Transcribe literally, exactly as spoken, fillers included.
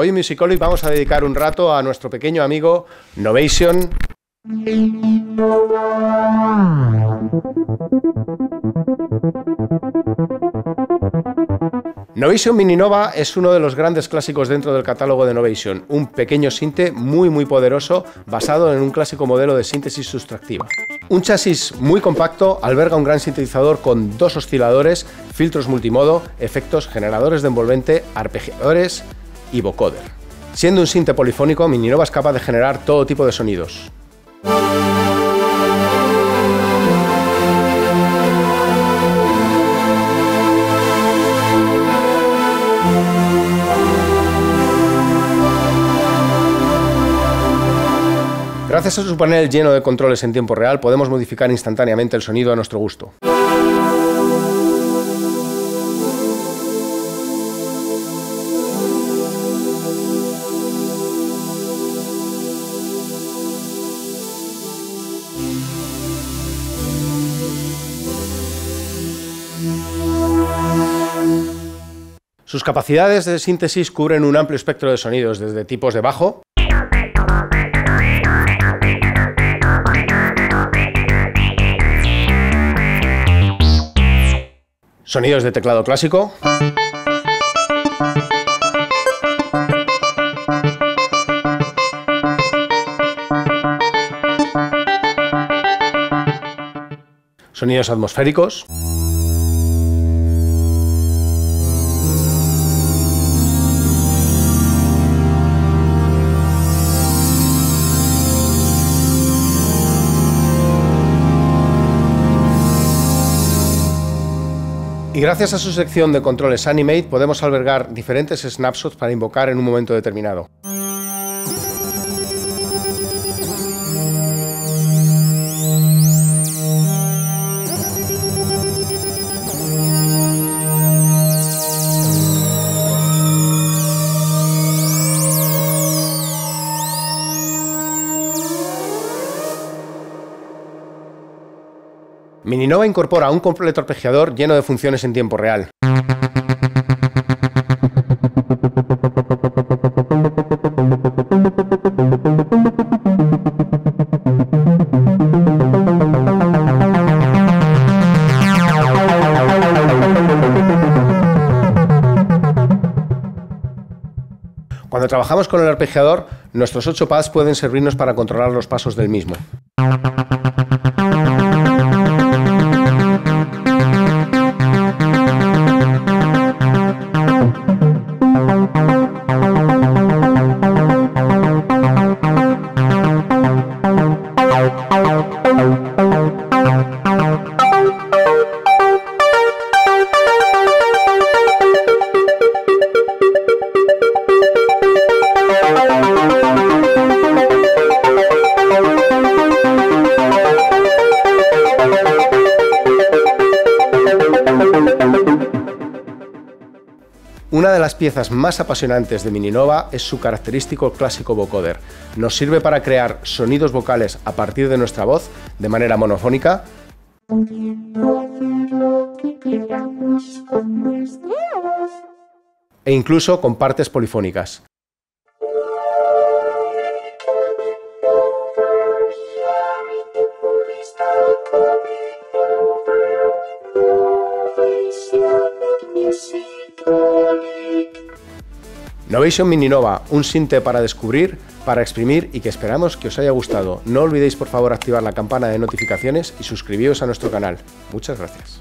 Hoy en Musicology vamos a dedicar un rato a nuestro pequeño amigo Novation. Novation Mininova es uno de los grandes clásicos dentro del catálogo de Novation, un pequeño sinte muy muy poderoso basado en un clásico modelo de síntesis sustractiva. Un chasis muy compacto, alberga un gran sintetizador con dos osciladores, filtros multimodo, efectos, generadores de envolvente, arpegiadores y vocoder. Siendo un sinte polifónico, Mininova es capaz de generar todo tipo de sonidos. Gracias a su panel lleno de controles en tiempo real, podemos modificar instantáneamente el sonido a nuestro gusto. Sus capacidades de síntesis cubren un amplio espectro de sonidos, desde tipos de bajo, sonidos de teclado clásico, sonidos atmosféricos, y gracias a su sección de controles Animate podemos albergar diferentes snapshots para invocar en un momento determinado. Mininova incorpora un completo arpegiador lleno de funciones en tiempo real. Cuando trabajamos con el arpegiador, nuestros ocho pads pueden servirnos para controlar los pasos del mismo. Una de las piezas más apasionantes de Mininova es su característico clásico vocoder. Nos sirve para crear sonidos vocales a partir de nuestra voz, de manera monofónica, e incluso con partes polifónicas. Novation Mininova, un sinte para descubrir, para exprimir y que esperamos que os haya gustado. No olvidéis por favor activar la campana de notificaciones y suscribiros a nuestro canal. Muchas gracias.